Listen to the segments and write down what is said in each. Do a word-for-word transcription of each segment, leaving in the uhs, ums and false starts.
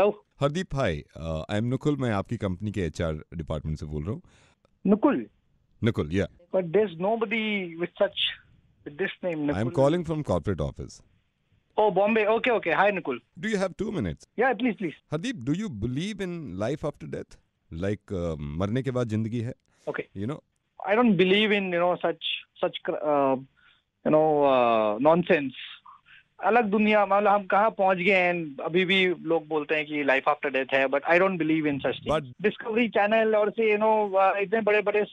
Hello Hardeep hi, I am Nukul, मैं आपकी company के एचआर डिपार्टमेंट से बोल रहा हूं। नुकुल नुकुल या but there is nobody with such this name. I am calling from corporate office. Oh, Bombay. Okay, okay. Hi, Nikul. Do you have two minutes? Yeah, please, please. Hardeep, do you believe in life after death? Like, uh, मरने के बाद जिंदगी है? Okay. You know? I don't believe in, you know, such, such, uh, you know, uh, nonsense. अलग दुनिया, मतलब हम कहाँ पहुँच गए हैं, अभी भी लोग बोलते हैं कि लाइफ आफ्टर डेथ है, but I don't believe in such things. Discovery channel और से, यू नो, इतने बड़े बड़े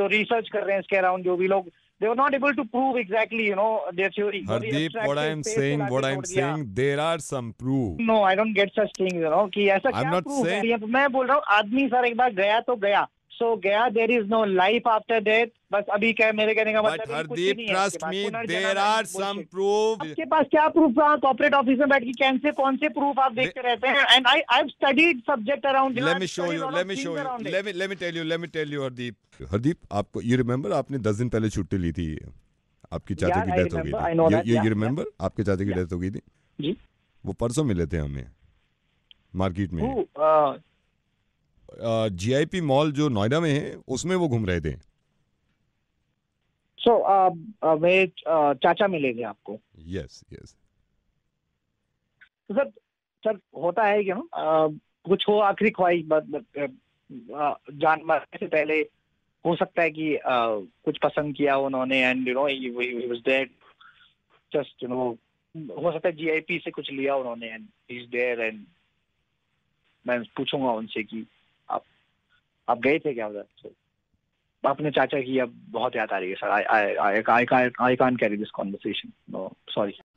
जो रिसर्च कर रहे हैं इसके अराउंड, जो भी लोग They were not able to prove exactly, you know, their theory. Hardeep, what I am saying, what I am saying, there are some proof. No, I don't get such things, you know. कि ऐसा क्या proof है? मैं बोल रहा हूँ, आदमी sir एक बार गया तो गया, so गया. There is no life after death. बस अभी क्या मेरे कहने का मतलब है कुछ नहीं है। But Hardeep, trust me, there are some proof. आपके पास क्या proof है? Corporate office में बैठ के कौन से कौन से proof आप देखते रहते हैं? And I I've studied subject around. Let me show you. Let me show you. Let me let me tell you. Let me tell you, Hardeep. Hardeep, आपको you remember आपने दस दिन पहले छुट्टी ली थी, आपकी चाचा की डेथ हो गई थी। You remember आपके चाचा की डेथ हो गई थी? जी। वो परसों मिले थे हमें मार्केट में। जीआईपी मॉल जो नोएडा में है उसमें वो घूम रहे थे। सो वे चाचा मिलेंगे आपको? Yes yes sir. सर होता है क्या ना कुछ हो आखिरी ख्वाहिश जान मारने से पहले, हो सकता है कि कुछ पसंद किया उन्होंने and you know he was dead, just you know हो सकता है जीआईपी से कुछ लिया उन्होंने and he is there. And मैं पूछूंगा उनसे कि आप गए थे क्या उधर? आपने चाचा की अब बहुत याद आ रही है sir. I I I I can't carry this conversation, no sorry.